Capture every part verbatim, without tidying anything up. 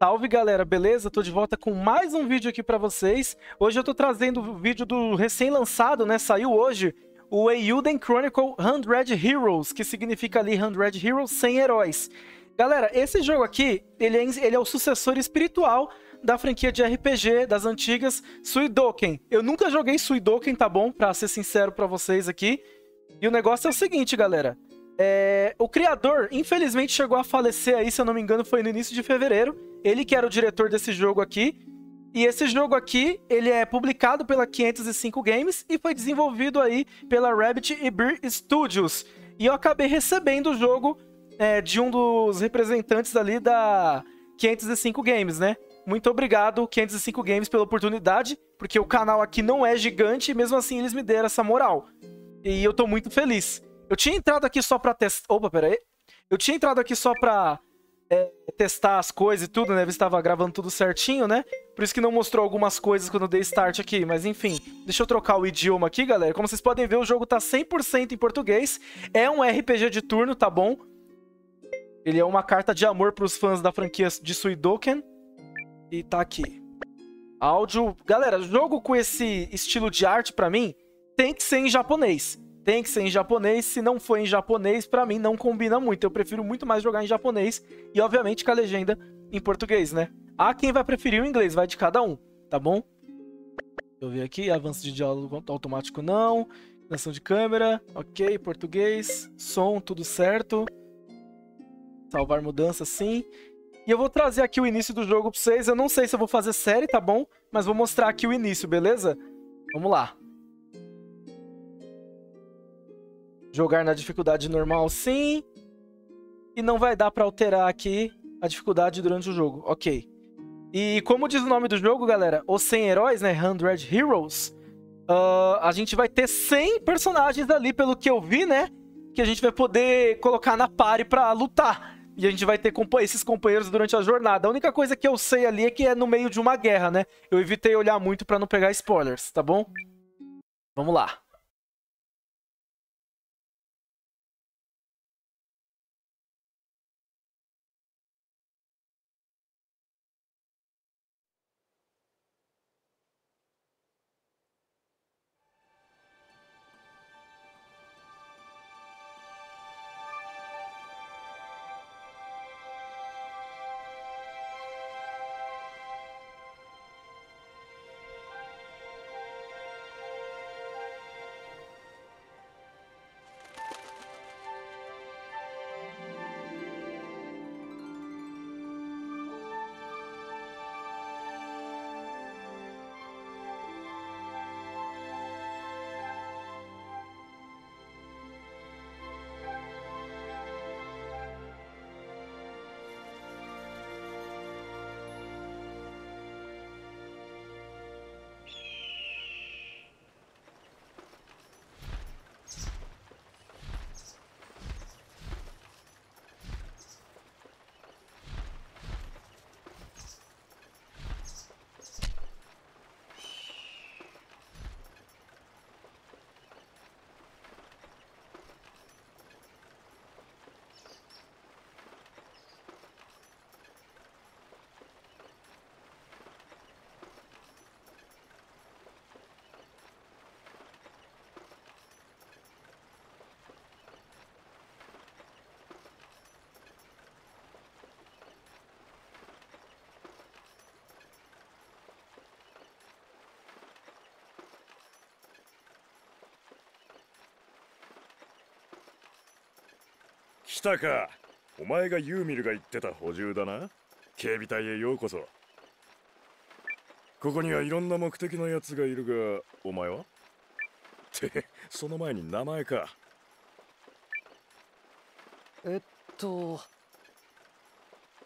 Salve galera, beleza? Tô de volta com mais um vídeo aqui pra vocês. Hoje eu tô trazendo o vídeo do recém-lançado, né? Saiu hoje o Eiyuden Chronicle Hundred Heroes, que significa ali Hundred Heroes, cem heróis. Galera, esse jogo aqui, ele é, ele é o sucessor espiritual da franquia de R P G das antigas Suidoken. Eu nunca joguei Suidoken, tá bom? Pra ser sincero pra vocês aqui. E o negócio é o seguinte, galera. É... O criador, infelizmente, chegou a falecer aí, se eu não me engano, foi no início de fevereiro. Ele que era o diretor desse jogo aqui. E esse jogo aqui, ele é publicado pela quinhentos e cinco Games e foi desenvolvido aí pela Rabbit and Bird Studios. E eu acabei recebendo o jogo é, de um dos representantes ali da quinhentos e cinco Games, né? Muito obrigado, quinhentos e cinco Games, pela oportunidade, porque o canal aqui não é gigante e mesmo assim eles me deram essa moral. E eu tô muito feliz. Eu tinha entrado aqui só pra testar... Opa, pera aí. Eu tinha entrado aqui só pra... É, testar as coisas e tudo, né? Eu estava gravando tudo certinho, né? Por isso que não mostrou algumas coisas quando eu dei start aqui, mas enfim. Deixa eu trocar o idioma aqui, galera. Como vocês podem ver, o jogo tá cem por cento em português. É um R P G de turno, tá bom? Ele é uma carta de amor pros fãs da franquia de Suidoken. E tá aqui. Áudio... Galera, jogo com esse estilo de arte, pra mim, tem que ser em japonês. Tem que ser em japonês, se não for em japonês, pra mim não combina muito. Eu prefiro muito mais jogar em japonês e, obviamente, com a legenda em português, né? Ah, quem vai preferir o inglês, vai de cada um, tá bom? Deixa eu ver aqui, avanço de diálogo automático não, transição de câmera, ok, português, som, tudo certo. Salvar mudança, sim. E eu vou trazer aqui o início do jogo pra vocês. Eu não sei se eu vou fazer série, tá bom? Mas vou mostrar aqui o início, beleza? Vamos lá. Jogar na dificuldade normal, sim. E não vai dar pra alterar aqui a dificuldade durante o jogo. Ok. E como diz o nome do jogo, galera, os cem heróis, né? Hundred Heroes. Uh, a gente vai ter cem personagens ali, pelo que eu vi, né? Que a gente vai poder colocar na party pra lutar. E a gente vai ter esses companheiros durante a jornada. A única coisa que eu sei ali é que é no meio de uma guerra, né? Eu evitei olhar muito pra não pegar spoilers, tá bom? Vamos lá.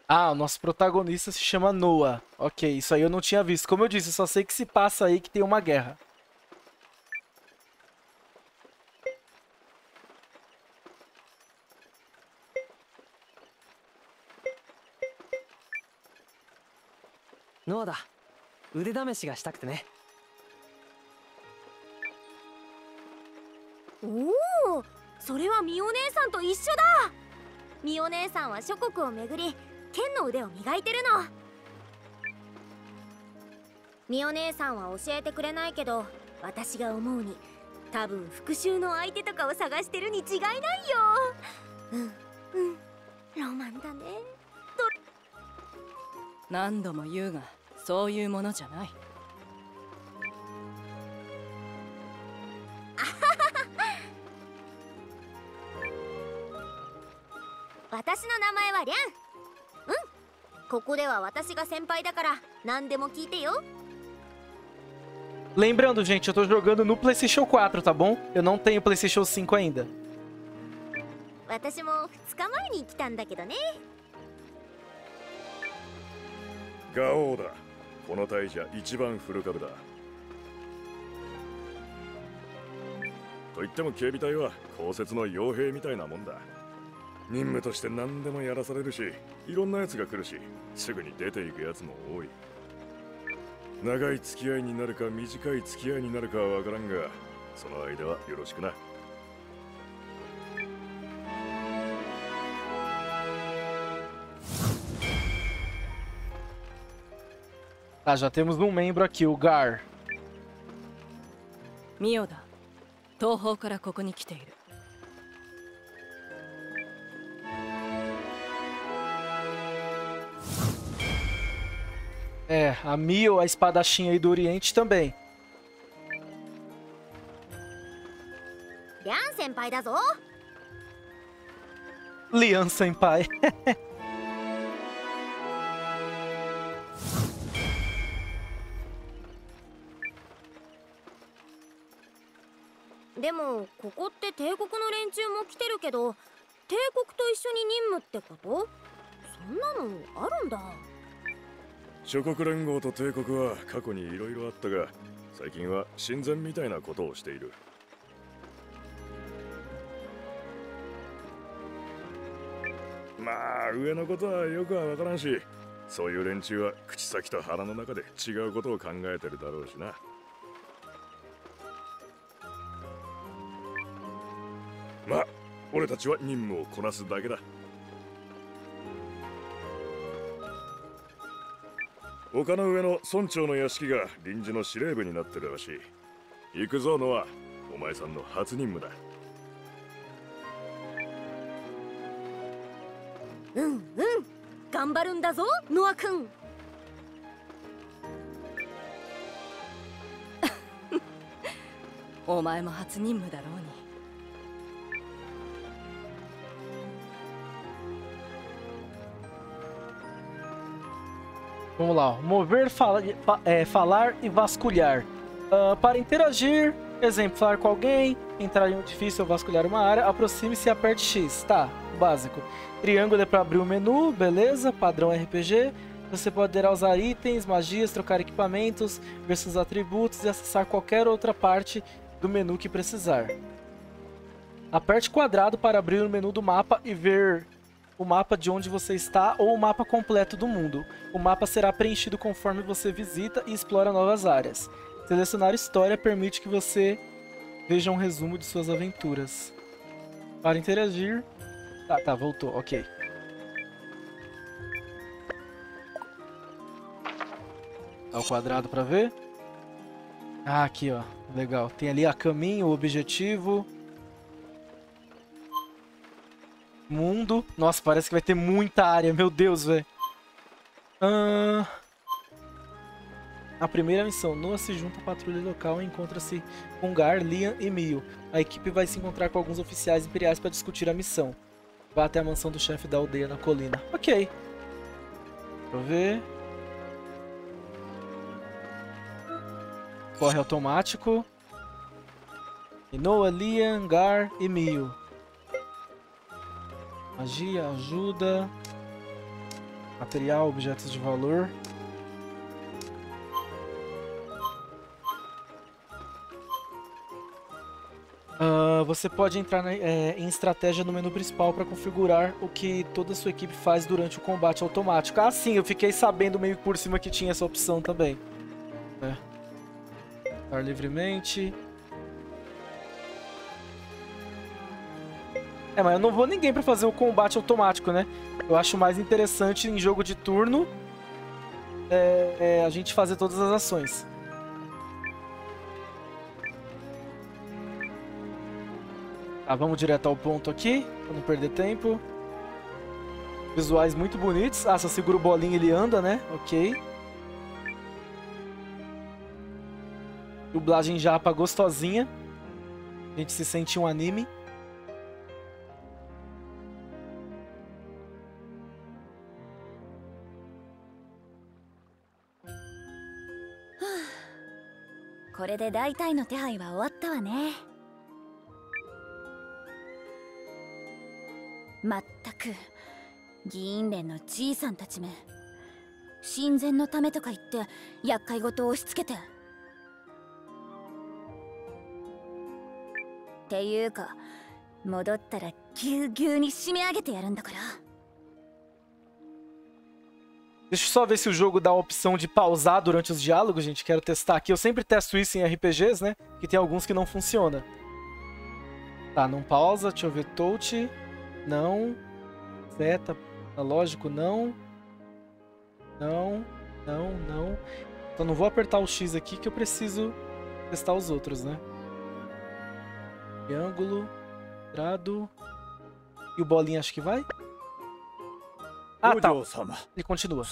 Ah, o nosso protagonista se chama Noah. Ok, isso aí eu não tinha visto. Como eu disse, eu só sei que se passa aí que tem uma guerra. Noah, ミオ姉さんは教えてくれないけど、私が思うに多分復讐の相手とかを探してるに違いないよ。うんうん、ロマンだね。何度も言うが、そういうものじゃない。私の名前はリャン。うん、ここでは私が先輩だから何でも聞いてよ。Lembrando, gente, eu tô jogando no PlayStation quatro, tá bom? Eu não tenho PlayStation cinco ainda. Tá, já temos um membro aqui, o Gar Miyoda, Tohouからここに来ている. É, a Mio, a espadachinha aí do Oriente também. Lian senpai da zo. Lian senpai. Demo, ここって帝国の連中も来てるけど、帝国と一緒に任務ってこと？そんなのあるんだ。 諸国連合と帝国は過去にいろいろあったが、最近は親善みたいなことをしている。まあ、上のことはよくはわからんし、そういう連中は口先と腹の中で違うことを考えてるだろうしな。まあ、俺たちは任務をこなすだけだ。 丘の上の村長の屋敷が臨時の司令部になってるらしい。行くぞノア、お前さんの初任務だ。うんうん、頑張るんだぞノア君。お前も初任務だろうに。 Vamos lá, mover, fala, é, falar e vasculhar. Uh, para interagir, exemplo, falar com alguém, entrar em um edifício ou vasculhar uma área, aproxime-se e aperte X. Tá, básico. Triângulo é para abrir o menu, beleza, padrão R P G. Você poderá usar itens, magias, trocar equipamentos, ver seus atributos e acessar qualquer outra parte do menu que precisar. Aperte quadrado para abrir o menu do mapa e ver... o mapa de onde você está ou o mapa completo do mundo. O mapa será preenchido conforme você visita e explora novas áreas. Selecionar história permite que você veja um resumo de suas aventuras. Para interagir... Tá, tá, voltou, ok. Dá o quadrado pra ver. Ah, aqui ó, legal. Tem ali a caminho, o objetivo... mundo. Nossa, parece que vai ter muita área. Meu Deus, velho. Ah, a primeira missão. Noah se junta à patrulha local e encontra-se com Gar, Lian e Mio. A equipe vai se encontrar com alguns oficiais imperiais para discutir a missão. Vá até a mansão do chefe da aldeia na colina. Ok. Deixa eu ver. Corre automático. E Noah, Lian, Gar e Mio. Magia, ajuda, material, objetos de valor. Uh, você pode entrar na, é, em estratégia no menu principal para configurar o que toda a sua equipe faz durante o combate automático. Ah, sim, eu fiquei sabendo meio por cima que tinha essa opção também. É. Andar livremente. É, mas eu não vou ninguém pra fazer o combate automático, né? Eu acho mais interessante em jogo de turno é, é, a gente fazer todas as ações. Tá, vamos direto ao ponto aqui, pra não perder tempo. Visuais muito bonitos. Ah, se eu seguro o bolinho ele anda, né? Ok. Dublagem japa gostosinha. A gente se sente um anime. Deixa eu só ver se o jogo dá a opção de pausar durante os diálogos, gente. Quero testar aqui. Eu sempre testo isso em R P Gs, né? Que tem alguns que não funciona. Tá, não pausa. Deixa eu ver. Touch. Não. Zeta. Lógico, não. Não. Não, não. Então não vou apertar o X aqui que eu preciso testar os outros, né? Triângulo, quadrado. E o bolinho acho que vai? Ah, tá. Ele continua.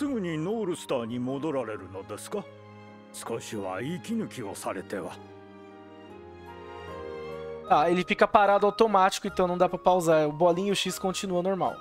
Ah, ele fica parado automático, então não dá pra pausar. O bolinho e o X continua normal.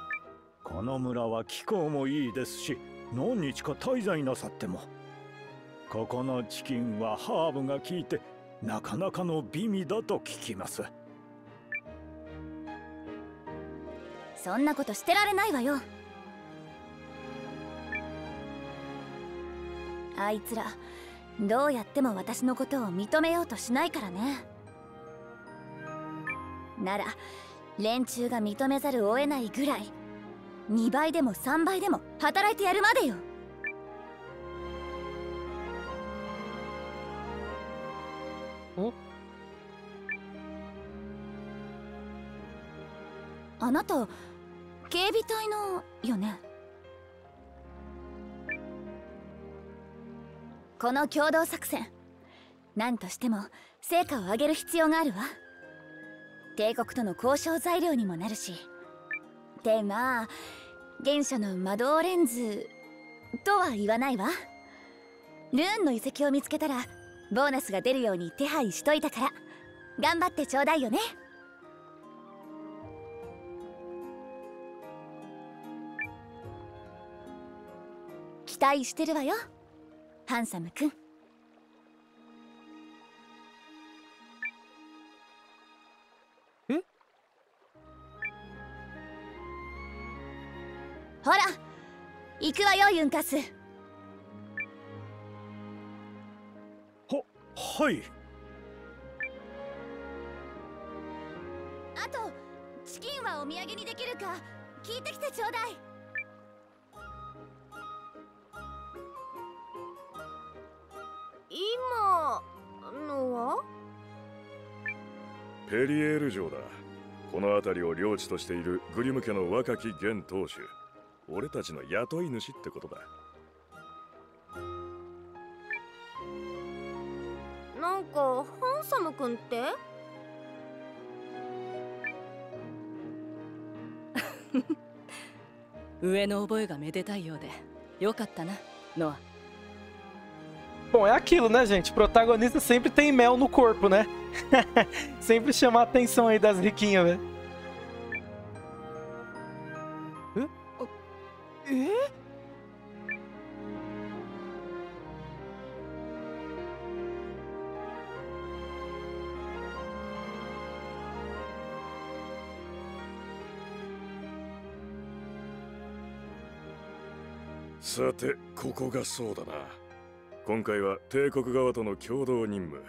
Hum? Anata, keibitai no yone. Kono kyōdō sakusen, nan to shitemo seika o ageru hitsuyō ga aru wa. Teikoku to no koushō zairyo ni mo naru shi. De ma, gensha no madō renzu to wa iwanai wa. Rune no iseki o mitsuketara bônus ga deru yōu ni tehai shitoita kara, ganbatte chōdai yo ne. Hum? Hora, iku wa yo, Yunkasu. Ho, hai. Ato, chikin wa omiyage ni dekiru ka, kiite kite choudai. Bom, é aquilo, né, gente? O protagonista sempre tem mel no corpo, né? Sempre chamar a atenção aí das riquinhas, velho. Sate, koko ga sou da na. 今回は帝国側との共同任務。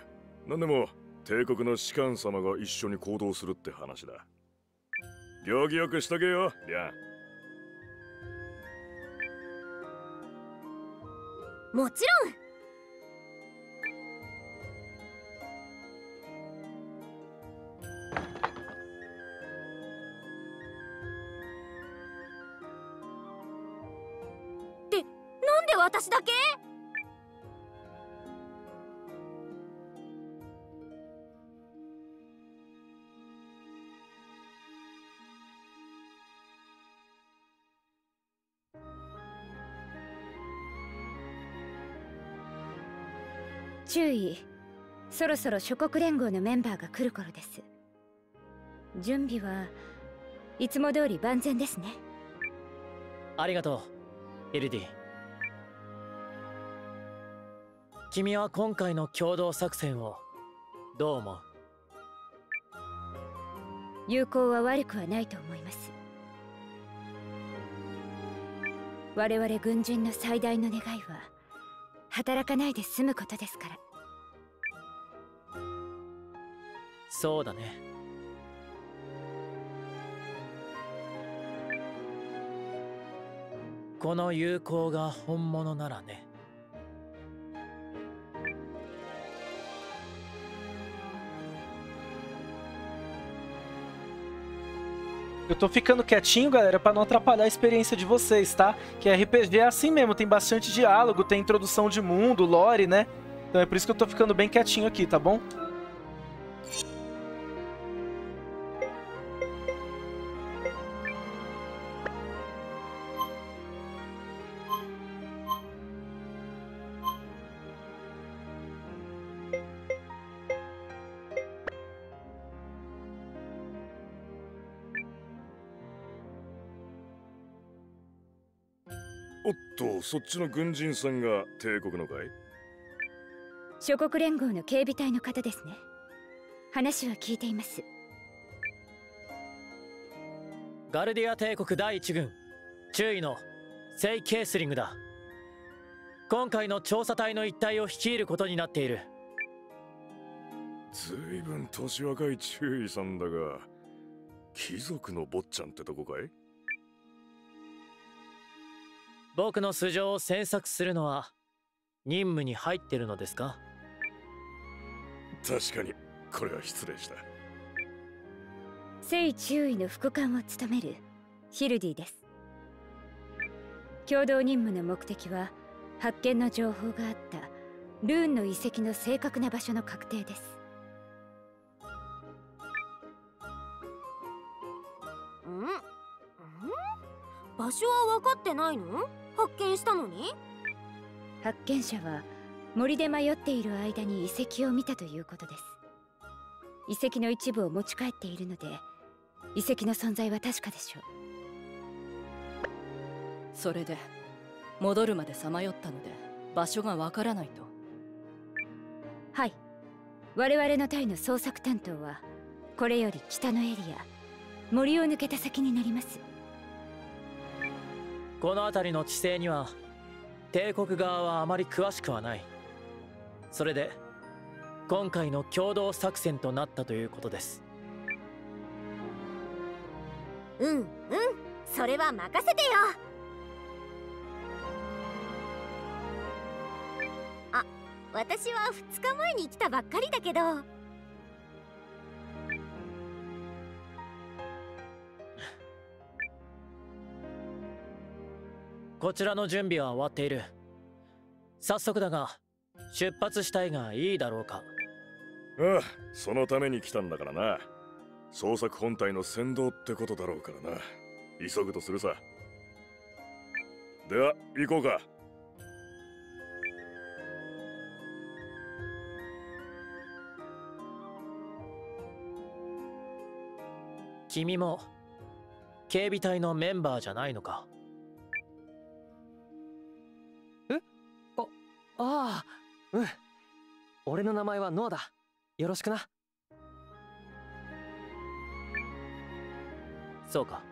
何でも帝国の士官様が一緒に行動するって話だ。行儀よくしとけよ、リャン。もちろん。って、なんで私だけ？注意。そろそろ諸国連合のメンバーが来る頃です。準備はいつも通り万全ですね。ありがとう、エルディ。君は今回の共同作戦をどう思う？友好は悪くはないと思います。我々軍人の最大の願いは 働かないで済むことですから。そうだね。この友好が本物ならね。Eu tô ficando quietinho, galera, pra não atrapalhar a experiência de vocês, tá? Que R P G é assim mesmo, tem bastante diálogo, tem introdução de mundo, lore, né? Então é por isso que eu tô ficando bem quietinho aqui, tá bom?今回の調査隊の一帯を率いることになっている。ずいぶん年若い中尉さんだが、貴族の坊ちゃんってとこかい？ 僕の素性を詮索するのは任務に入ってるのですか？確かにこれは失礼した。聖中尉の副官を務めるヒルディです。共同任務の目的は発見の情報があったルーンの遺跡の正確な場所の確定です。ん？ん？場所は分かってないの？ 発見したのに？発見者は森で迷っている間に遺跡を見たということです。遺跡の一部を持ち帰っているので遺跡の存在は確かでしょう。それで戻るまでさまよったので場所がわからないと。はい、我々の隊の捜索担当はこれより北のエリア、森を抜けた先になります。 この辺りの地勢には帝国側はあまり詳しくはない。それで今回の共同作戦となったということです。うんうん、それは任せてよ。あ、私はふつかまえに来たばっかりだけど。こちらの準備は終わっている。早速だが出発したいがいいだろうか？ああ、そのために来たんだからな。捜索本隊の先導ってことだろうからな。急ぐとするさ。では行こうか。 君も警備隊のメンバーじゃないのか？ ああ、うん。俺の名前はノアだ。よろしくな。そうか。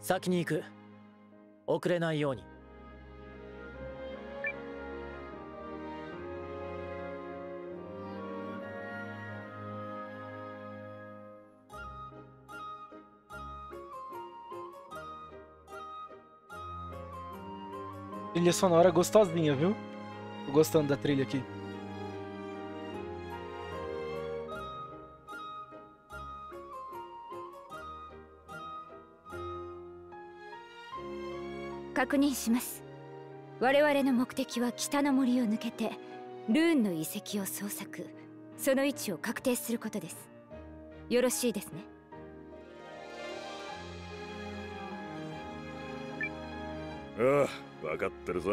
先に行く。遅れないように。Trilha sonora gostosinha, viu? Tô gostando da trilha aqui. 確認します。我々の目的は北の森を抜けてルーンの遺跡を捜索、その位置を確定することです。よろしいですね。 ああ、分かってるさ。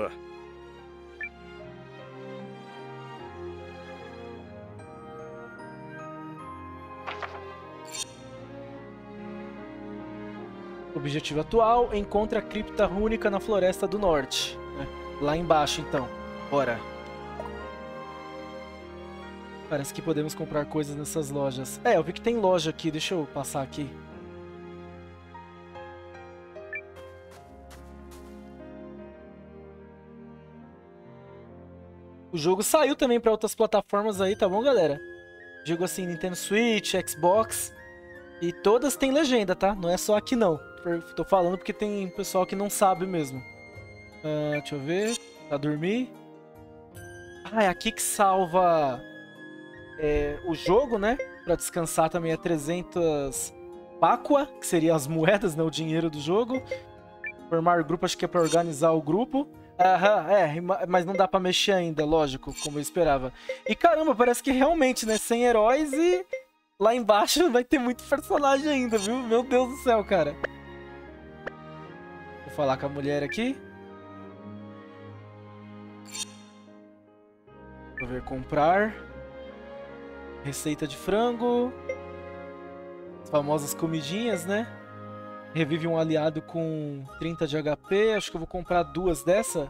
Objetivo atual, encontra a cripta rúnica na Floresta do Norte. Né? Lá embaixo, então. Bora. Parece que podemos comprar coisas nessas lojas. É, eu vi que tem loja aqui. Deixa eu passar aqui. O jogo saiu também para outras plataformas aí, tá bom, galera? Digo assim, Nintendo Switch, Xbox. E todas têm legenda, tá? Não é só aqui, não. Tô falando porque tem pessoal que não sabe mesmo. Uh, deixa eu ver. Pra dormir. Ah, é aqui que salva é, o jogo, né? Pra descansar também é trezentos Bakua, que seriam as moedas, né? O dinheiro do jogo. Formar grupo, acho que é pra organizar o grupo. Aham, é, mas não dá pra mexer ainda, lógico, como eu esperava. E caramba, parece que realmente, né, sem heróis e lá embaixo vai ter muito personagem ainda, viu? Meu Deus do céu, cara. Vou falar com a mulher aqui. Vou ver comprar. Receita de frango. As famosas comidinhas, né? Revive um aliado com trinta de H P. Acho que eu vou comprar duas dessa.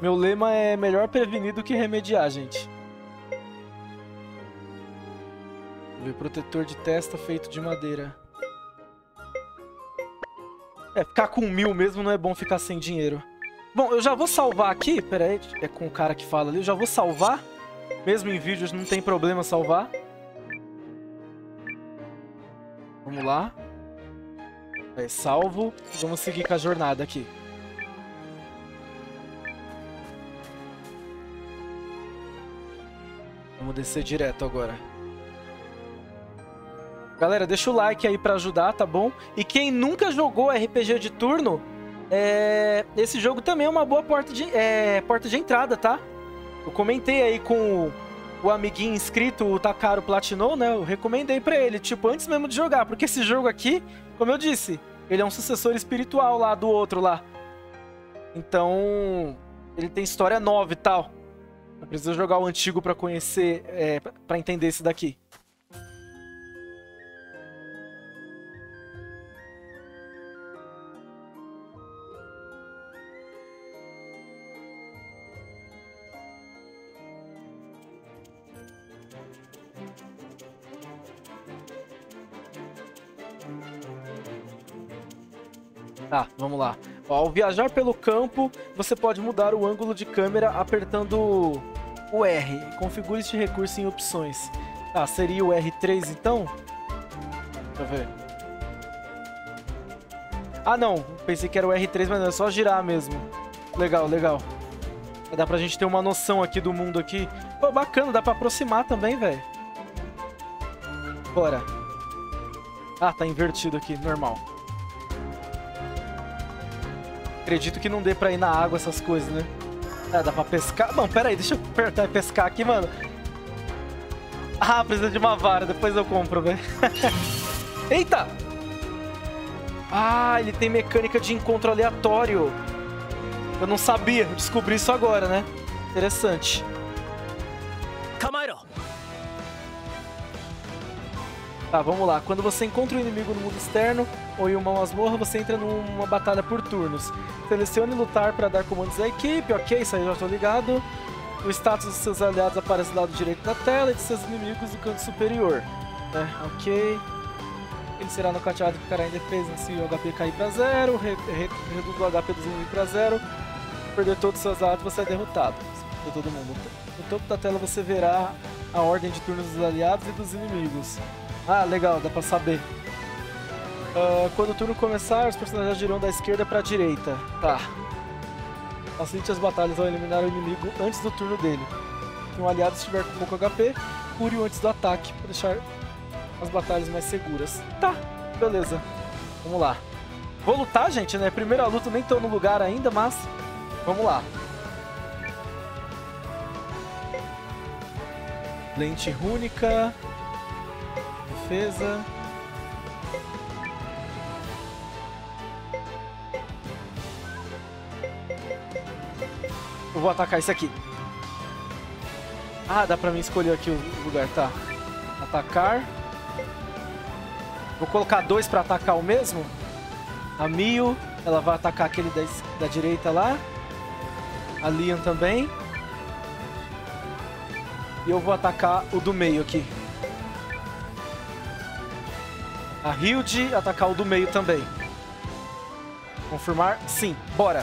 Meu lema é melhor prevenir do que remediar, gente. Vou ver protetor de testa feito de madeira. É, ficar com mil mesmo não é bom ficar sem dinheiro. Bom, eu já vou salvar aqui. Pera aí, é com o cara que fala ali. Eu já vou salvar. Mesmo em vídeos não tem problema salvar. Vamos lá. É, salvo. Vamos seguir com a jornada aqui. Vamos descer direto agora. Galera, deixa o like aí pra ajudar, tá bom? E quem nunca jogou R P G de turno, é... esse jogo também é uma boa porta de, é... porta de entrada, tá? Eu comentei aí com o... o amiguinho inscrito, o Takaru platinou, né? Eu recomendei pra ele, tipo, antes mesmo de jogar. Porque esse jogo aqui, como eu disse, ele é um sucessor espiritual lá do outro lá. Então, ele tem história nova e tal. Não precisa jogar o antigo pra conhecer, é, pra entender esse daqui. Tá, vamos lá. Ó, ao viajar pelo campo, você pode mudar o ângulo de câmera apertando o R. Configure este recurso em opções. Tá, seria o R três então? Deixa eu ver. Ah, não. Pensei que era o R três, mas não, é só girar mesmo. Legal, legal. Dá pra gente ter uma noção aqui do mundo aqui. Pô, bacana, dá pra aproximar também, velho. Bora. Ah, tá invertido aqui, normal. Acredito que não dê pra ir na água essas coisas, né? Ah, dá pra pescar? Não, pera aí, deixa eu apertar e pescar aqui, mano. Ah, precisa de uma vara, depois eu compro, velho. Eita! Ah, ele tem mecânica de encontro aleatório. Eu não sabia, descobri isso agora, né? Interessante. Tá, vamos lá. Quando você encontra um inimigo no mundo externo ou em uma masmorra, você entra numa batalha por turnos. Selecione lutar para dar comandos à equipe. Ok, isso aí já tô ligado. O status dos seus aliados aparece do lado direito da tela e de seus inimigos no canto superior. É, ok. Ele será nocateado e ficará em defesa se o H P cair para zero. Re re reduz o H P dos inimigos para zero. Perder todos os seus aliados, você é derrotado. De todo mundo. No topo da tela você verá a ordem de turnos dos aliados e dos inimigos. Ah, legal, dá pra saber. Uh, quando o turno começar, os personagens girão da esquerda pra direita. Tá. Facilite as batalhas ao eliminar o inimigo antes do turno dele. Se um aliado estiver com pouco H P, cure-o antes do ataque, pra deixar as batalhas mais seguras. Tá, beleza. Vamos lá. Vou lutar, gente, né? Primeira luta, nem tô no lugar ainda, mas vamos lá. Lente rúnica. Defesa. Eu vou atacar esse aqui. Ah, dá pra mim escolher aqui o lugar, tá. Atacar. Vou colocar dois pra atacar o mesmo. A Mio, ela vai atacar aquele da, da direita lá. A Lian também. E eu vou atacar o do meio aqui. A Hilde atacar o do meio também. Confirmar? Sim. Bora!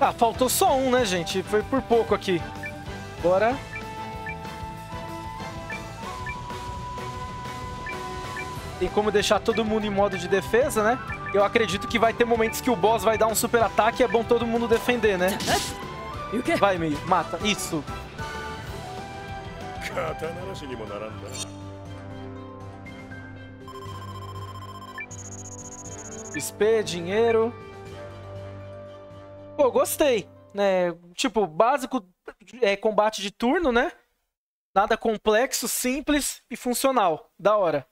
Ah, faltou só um, né, gente? Foi por pouco aqui. Bora. Tem como deixar todo mundo em modo de defesa, né? Eu acredito que vai ter momentos que o boss vai dar um super ataque e é bom todo mundo defender, né? Vai, Mio. Mata. Isso. X P, dinheiro... Pô, gostei, né? Tipo, básico é combate de turno, né? Nada complexo, simples e funcional. Da hora.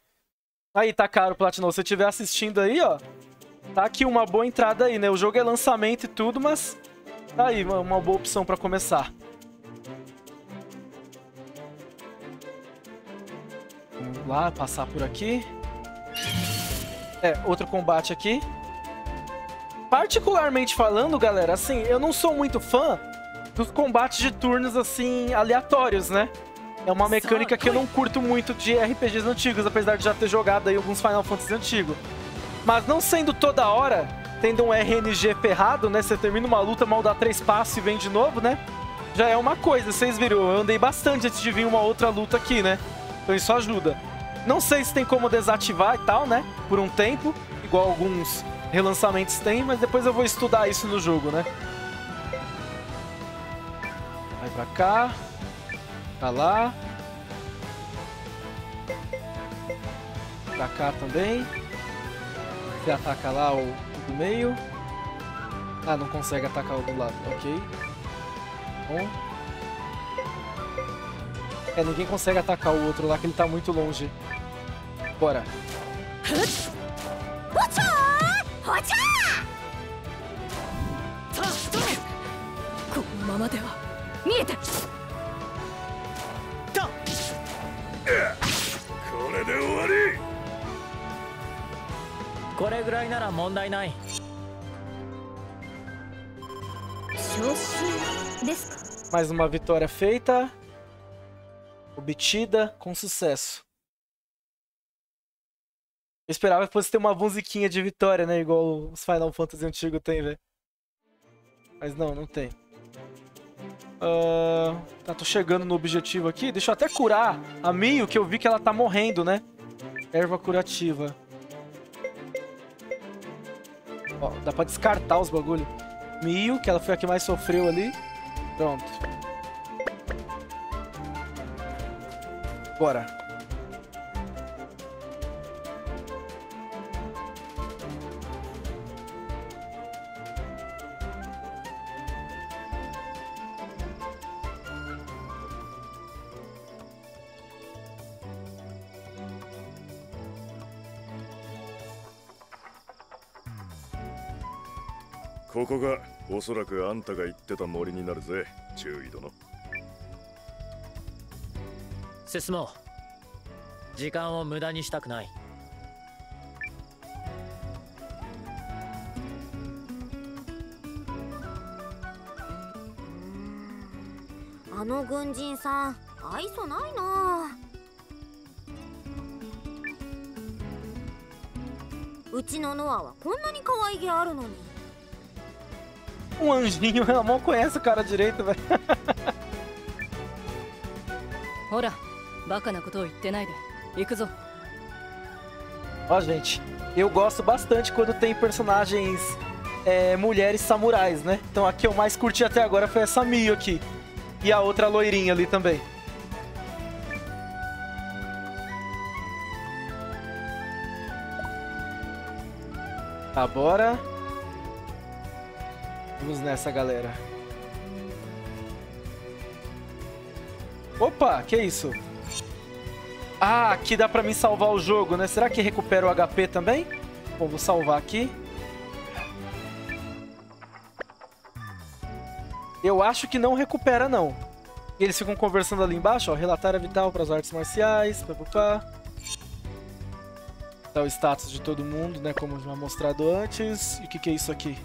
Aí, Takaru Platinum, se você estiver assistindo aí, ó... Tá aqui uma boa entrada aí, né? O jogo é lançamento e tudo, mas... Tá aí, uma boa opção pra começar. Vamos lá, passar por aqui. É, outro combate aqui. Particularmente falando, galera, assim, eu não sou muito fã dos combates de turnos, assim, aleatórios, né? É uma mecânica que eu não curto muito de R P Gs antigos, apesar de já ter jogado aí alguns Final Fantasy antigos. Mas não sendo toda hora, tendo um R N G ferrado, né? Você termina uma luta, mal dá três passos e vem de novo, né? Já é uma coisa, vocês viram, eu andei bastante antes de vir uma outra luta aqui, né? Então isso ajuda. Não sei se tem como desativar e tal, né? Por um tempo, igual alguns... relançamentos tem, mas depois eu vou estudar isso no jogo, né? Vai pra cá. Pra lá. Pra cá também. Você ataca lá o do meio. Ah, não consegue atacar o do lado. Ok. Bom. É, ninguém consegue atacar o outro lá, que ele tá muito longe. Bora. Mais uma vitória feita, obtida com sucesso. Eu esperava que fosse ter uma musiquinha de vitória, né? Igual os Final Fantasy antigos tem, velho. Mas não, não tem. Uh, tá, tô chegando no objetivo aqui. Deixa eu até curar a Mio, que eu vi que ela tá morrendo, né? Erva curativa. Ó, dá pra descartar os bagulho. Mio, que ela foi a que mais sofreu ali. Pronto. Bora.あの軍人さん、愛想ないな。うちのノアはこんなに可愛げあるのに。 Um anjinho, ela mal conhece o cara direito, velho. Olha, bacana que eu tô indo, né? Vamos. Ó, gente, eu gosto bastante quando tem personagens é, mulheres samurais, né? Então a que eu mais curti até agora foi essa Mio aqui. E a outra loirinha ali também. Tá, bora. Vamos nessa, galera. Opa, que isso? Ah, aqui dá pra mim salvar o jogo, né? Será que recupera o H P também? Bom, vou salvar aqui. Eu acho que não recupera, não. Eles ficam conversando ali embaixo, ó. Relatar é vital para as artes marciais, papapá. Tá o status de todo mundo, né? Como já mostrado antes. E o que, que é isso aqui?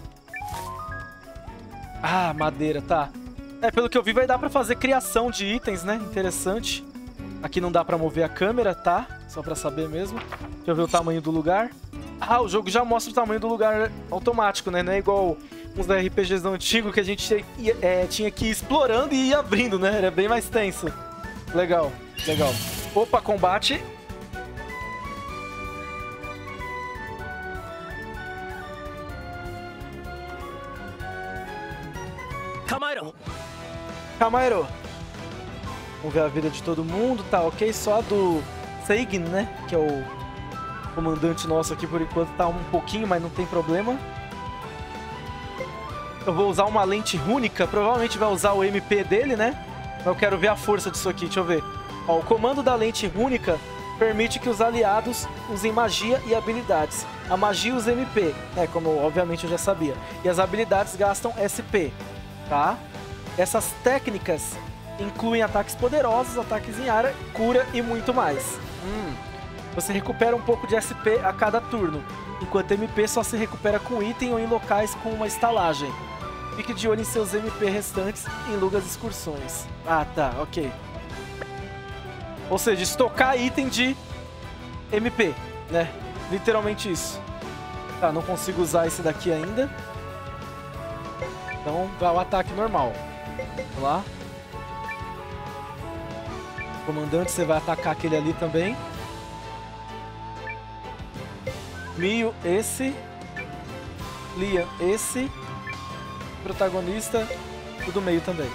Ah, madeira, tá. É, pelo que eu vi, vai dar pra fazer criação de itens, né? Interessante. Aqui não dá pra mover a câmera, tá? Só pra saber mesmo. Deixa eu ver o tamanho do lugar. Ah, o jogo já mostra o tamanho do lugar automático, né? Não é igual uns R P Gs antigos que a gente ia, é, tinha que ir explorando e ir abrindo, né? Era bem mais tenso. Legal, legal. Opa, combate. Camarão. Camarão. Vamos ver a vida de todo mundo, tá ok? Só a do Seigin, né? Que é o comandante nosso aqui por enquanto. Tá um pouquinho, mas não tem problema. Eu vou usar uma lente rúnica. Provavelmente vai usar o M P dele, né? Mas eu quero ver a força disso aqui, deixa eu ver. Ó, o comando da lente rúnica permite que os aliados usem magia e habilidades. A magia usa M P, né? Como obviamente eu já sabia. E as habilidades gastam S P, tá? Essas técnicas incluem ataques poderosos, ataques em área, cura e muito mais. Hum. Você recupera um pouco de S P a cada turno, enquanto M P só se recupera com item ou em locais com uma estalagem. Fique de olho em seus M P restantes em longas excursões. Ah, tá, ok. Ou seja, estocar item de M P, né? Literalmente isso. Tá, não consigo usar esse daqui ainda. Então, vai o ataque normal. Vamos lá. Comandante, você vai atacar aquele ali também. Mio, esse. Lian, esse. Protagonista, o do meio também.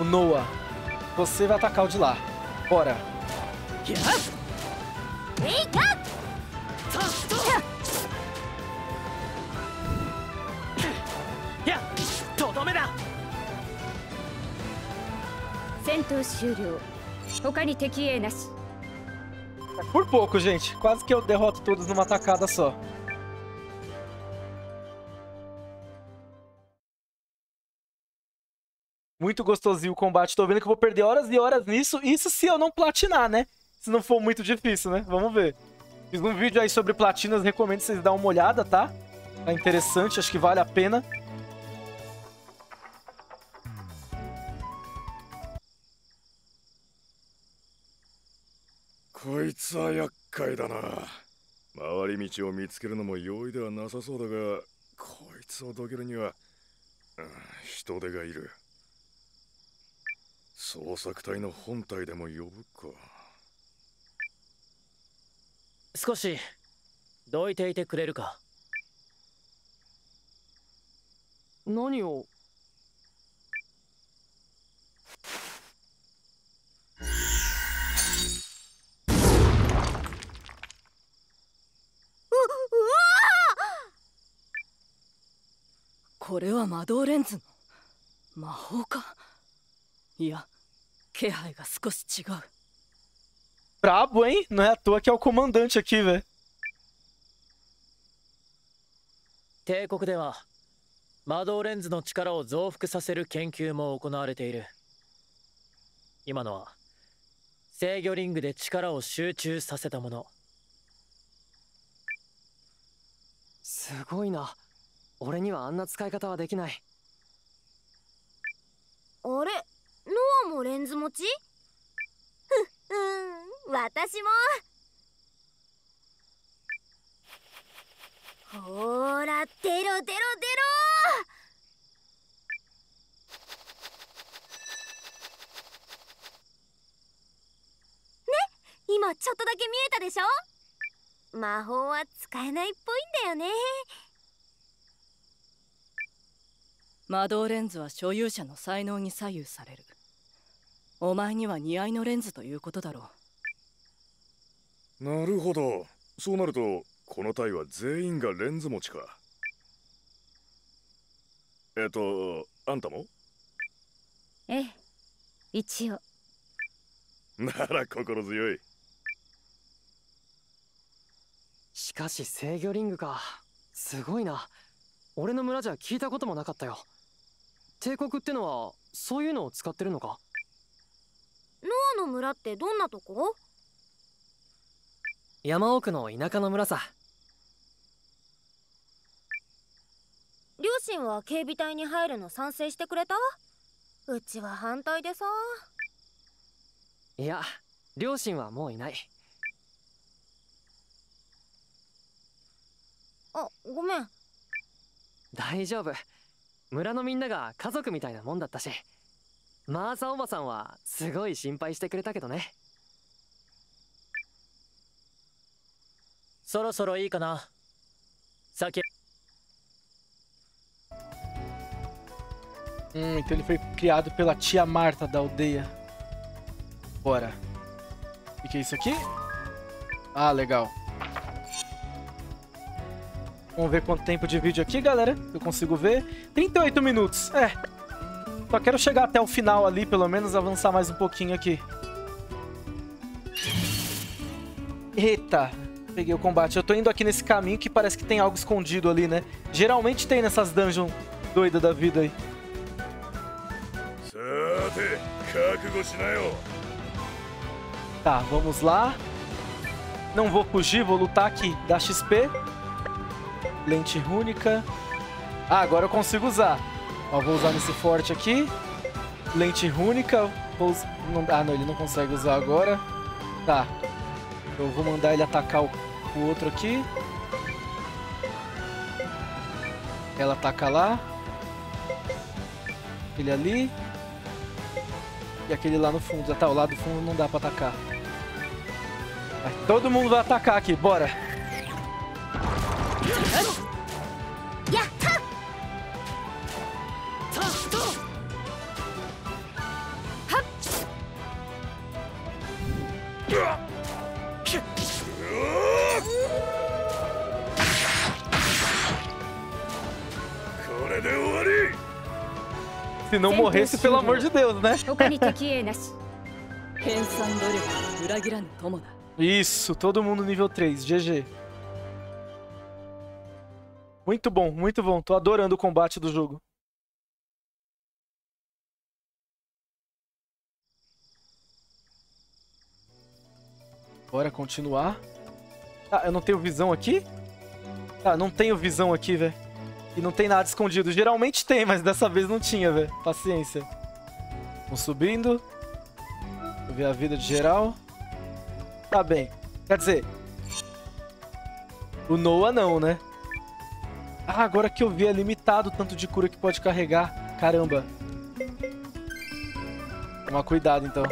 O Noah. Você vai atacar o de lá. Bora. Por pouco, gente. Quase que eu derroto todos numa tacada só. Muito gostosinho o combate. Tô vendo que eu vou perder horas e horas nisso. Isso se eu não platinar, né? Se não for muito difícil, né? Vamos ver. Fiz um vídeo aí sobre platinas. Recomendo vocês darem uma olhada, tá? Tá interessante. Acho que vale a pena.何を? Brabo, hein? Não é à toa que é o comandante aqui, velho. 魔法は使えないっぽいんだよね。魔導レンズは所有者の才能に左右される。お前には似合いのレンズということだろう。なるほど。そうなるとこの隊は全員がレンズ持ちか。えっと、あんたも？ええ、一応。なら心強い。しかし制御リングか、すごいな。俺の村じゃ聞いたこともなかったよ。帝国ってのはそういうのを使ってるのか？ノアの村ってどんなとこ？山奥の田舎の村さ。両親は警備隊に入るの賛成してくれた？うちは反対でさ。いや、両親はもういない。あ、ごめん。大丈夫。村のみんなが家族みたいなもんだったし、マーサおばさんはすごい心配してくれたけどね。そろそろいいかな。先。Hum, então ele foi criado pela tia Marta da aldeia. Bora. O que é isso aqui? Ah, legal. Vamos ver quanto tempo de vídeo aqui, galera. Eu consigo ver. trinta e oito minutos. É. Só quero chegar até o final ali, pelo menos avançar mais um pouquinho aqui. Eita. Peguei o combate. Eu tô indo aqui nesse caminho que parece que tem algo escondido ali, né? Geralmente tem nessas dungeons doidas da vida aí. Tá, vamos lá. Não vou fugir, vou lutar aqui. Dá X P. Lente rúnica. Ah, agora eu consigo usar. Ó, vou usar nesse forte aqui. Lente rúnica. Vou... Não... Ah, não, ele não consegue usar agora. Tá. Eu vou mandar ele atacar o, o outro aqui. Ela ataca lá. Ele ali. E aquele lá no fundo, já tá, o lado do fundo não dá pra atacar. Mas todo mundo vai atacar aqui, bora! Se não morresse, pelo amor de Deus, né? Isso, todo mundo nível três, G G. Muito bom, muito bom. Tô adorando o combate do jogo. Bora continuar. Ah, eu não tenho visão aqui? Ah, não tenho visão aqui, velho. E não tem nada escondido. Geralmente tem, mas dessa vez não tinha, velho. Paciência. Vamos subindo. Vou ver a vida de geral. Tá bem. Quer dizer... O Noah não, né? Ah, agora que eu vi é limitado o tanto de cura que pode carregar. Caramba. Tomar cuidado, então.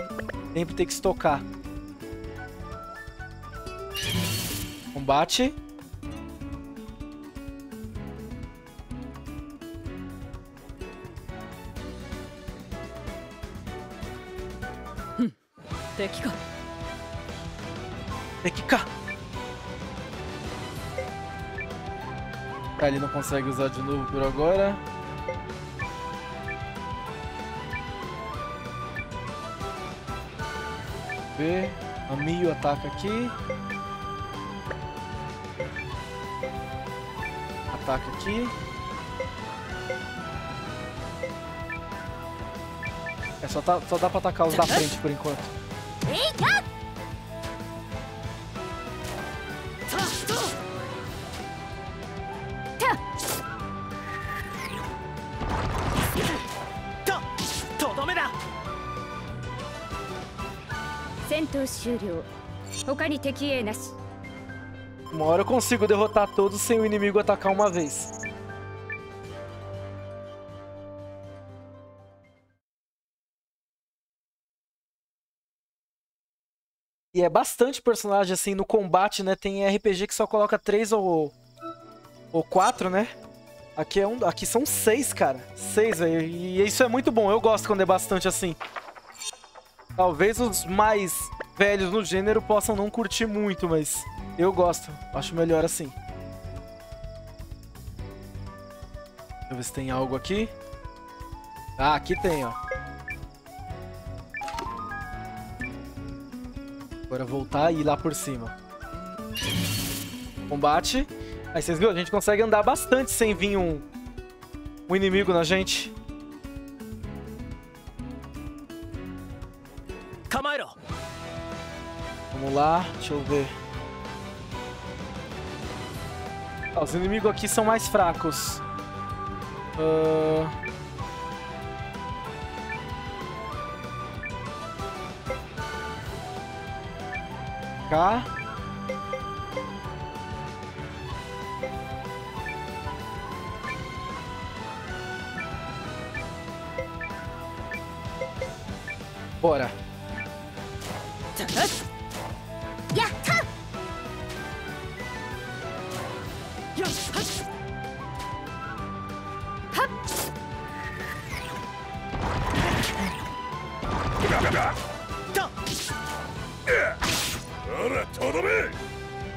Sempre tem que estocar. Combate. Tekika. Tekika. Ah, ele não consegue usar de novo por agora. Vê. A Mio ataca aqui. Ataca aqui. É, só, tá, só dá pra atacar os da frente por enquanto. Uma hora eu consigo derrotar todos sem o inimigo atacar uma vez. E é bastante personagem, assim, no combate, né? Tem R P G que só coloca três ou, ou quatro, né? Aqui, é um, aqui são seis, cara. Seis, velho. E isso é muito bom. Eu gosto quando é bastante assim. Talvez os mais velhos no gênero possam não curtir muito, mas eu gosto. Acho melhor assim. Deixa eu ver se tem algo aqui. Ah, aqui tem, ó. Agora voltar e ir lá por cima. Combate. Aí vocês viram, a gente consegue andar bastante sem vir um, um inimigo na gente. Vamos lá, deixa eu ver. Ah, os inimigos aqui são mais fracos. Uh... Cá. Bora.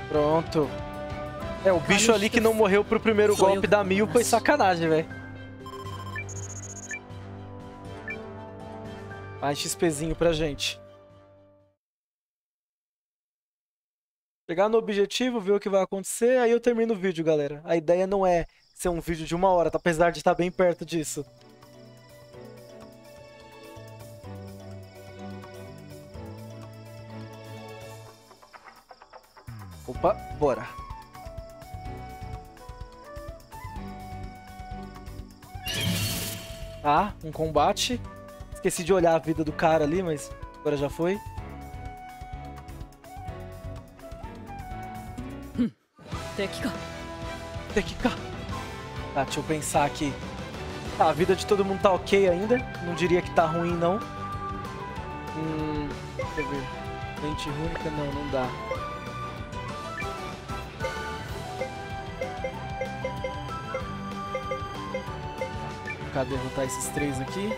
Pronto. É, o bicho ali que não morreu pro primeiro golpe da Mio foi sacanagem, velho. Mais XPzinho pra gente. Chegar no objetivo, ver o que vai acontecer, aí eu termino o vídeo, galera. A ideia não é ser um vídeo de uma hora, apesar de estar bem perto disso. Opa, bora. Tá, um combate. Esqueci de olhar a vida do cara ali, mas agora já foi. Hum. Tá, deixa eu pensar aqui. Tá, a vida de todo mundo tá ok ainda. Não diria que tá ruim, não. Hum, deixa eu ver. Lente única, não, não dá. Vou derrotar esses três aqui.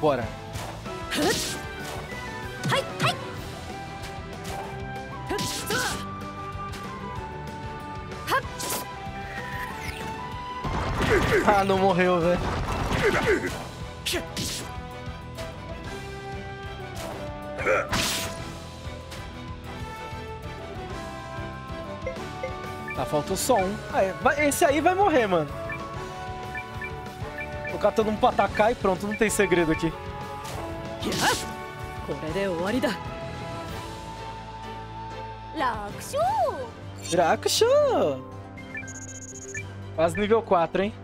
Bora. Ah, não morreu, velho. Tá, faltou só um. Ah, esse aí vai morrer, mano. Vou colocar todo mundo pra atacar e pronto, não tem segredo aqui. Rakushu! Quase nível quatro, hein?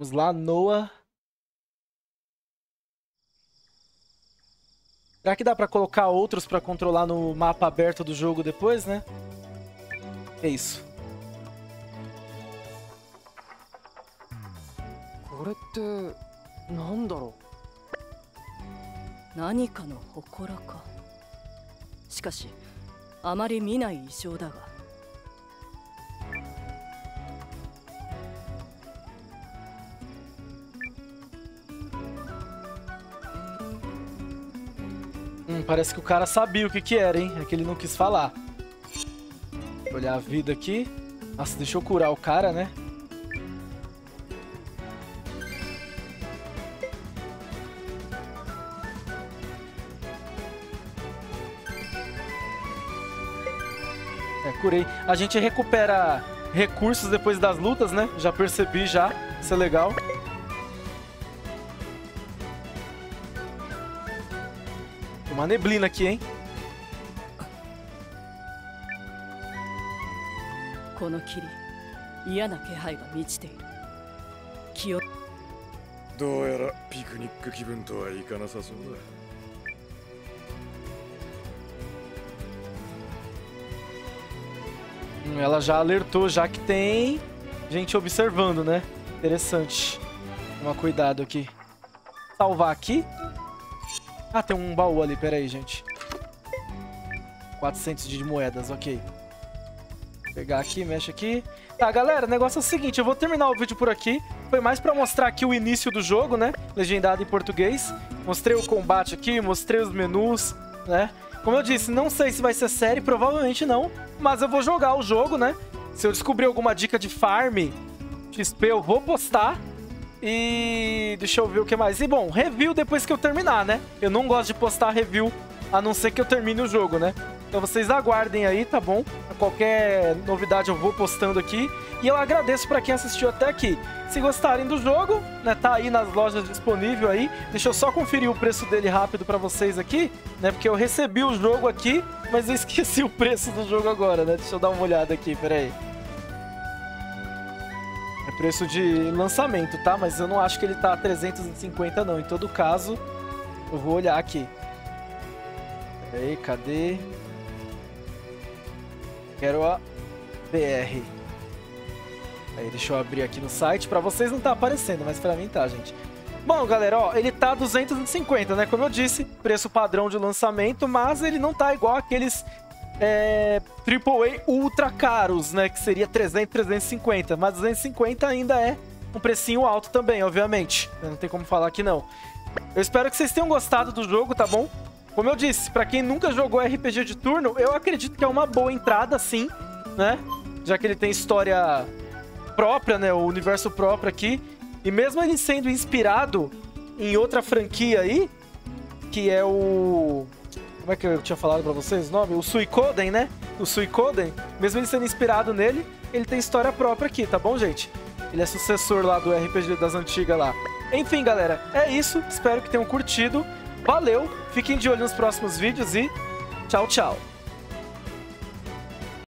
Vamos lá, Noah. Será que dá pra colocar outros pra controlar no mapa aberto do jogo depois, né? É isso. Hum, parece que o cara sabia o que que era, hein? É que ele não quis falar. Vou olhar a vida aqui. Nossa, deixa eu curar o cara, né? É, curei. A gente recupera recursos depois das lutas, né? Já percebi, já. Isso é legal. Uma neblina aqui, hein? Hum, ela já alertou, já que tem gente observando, né? Interessante. Toma cuidado aqui. Salvar aqui. Ah, tem um baú ali, pera aí, gente. quatrocentos de moedas, ok. Vou pegar aqui, mexe aqui. Tá, galera, o negócio é o seguinte, eu vou terminar o vídeo por aqui. Foi mais pra mostrar aqui o início do jogo, né? Legendado em português. Mostrei o combate aqui, mostrei os menus, né? Como eu disse, não sei se vai ser série, provavelmente não. Mas eu vou jogar o jogo, né? Se eu descobrir alguma dica de farm, X P, eu vou postar. E deixa eu ver o que mais. E bom, review depois que eu terminar, né? Eu não gosto de postar review, a não ser que eu termine o jogo, né? Então vocês aguardem aí, tá bom? Qualquer novidade eu vou postando aqui. E eu agradeço pra quem assistiu até aqui. Se gostarem do jogo, né? Tá aí nas lojas disponível aí. Deixa eu só conferir o preço dele rápido pra vocês aqui, né? Porque eu recebi o jogo aqui, mas eu esqueci o preço do jogo agora, né? Deixa eu dar uma olhada aqui, peraí. É preço de lançamento, tá? Mas eu não acho que ele tá a trezentos e cinquenta, não. Em todo caso, eu vou olhar aqui. Peraí, cadê? Quero a B R. Aí, deixa eu abrir aqui no site. Pra vocês não tá aparecendo, mas pra mim tá, gente. Bom, galera, ó, ele tá duzentos e cinquenta, né? Como eu disse, preço padrão de lançamento, mas ele não tá igual aqueles... É, triplo A ultra caros, né? Que seria trezentos, trezentos e cinquenta. Mas duzentos e cinquenta ainda é um precinho alto também, obviamente. Não tem como falar que não. Eu espero que vocês tenham gostado do jogo, tá bom? Como eu disse, pra quem nunca jogou R P G de turno, eu acredito que é uma boa entrada, sim, né? Já que ele tem história própria, né? O universo próprio aqui. E mesmo ele sendo inspirado em outra franquia aí, que é o... Como é que eu tinha falado pra vocês o nome? O Suicoden, né? O Suicoden, mesmo ele sendo inspirado nele, ele tem história própria aqui, tá bom, gente? Ele é sucessor lá do R P G das antigas lá. Enfim, galera, é isso. Espero que tenham curtido. Valeu, fiquem de olho nos próximos vídeos e tchau, tchau!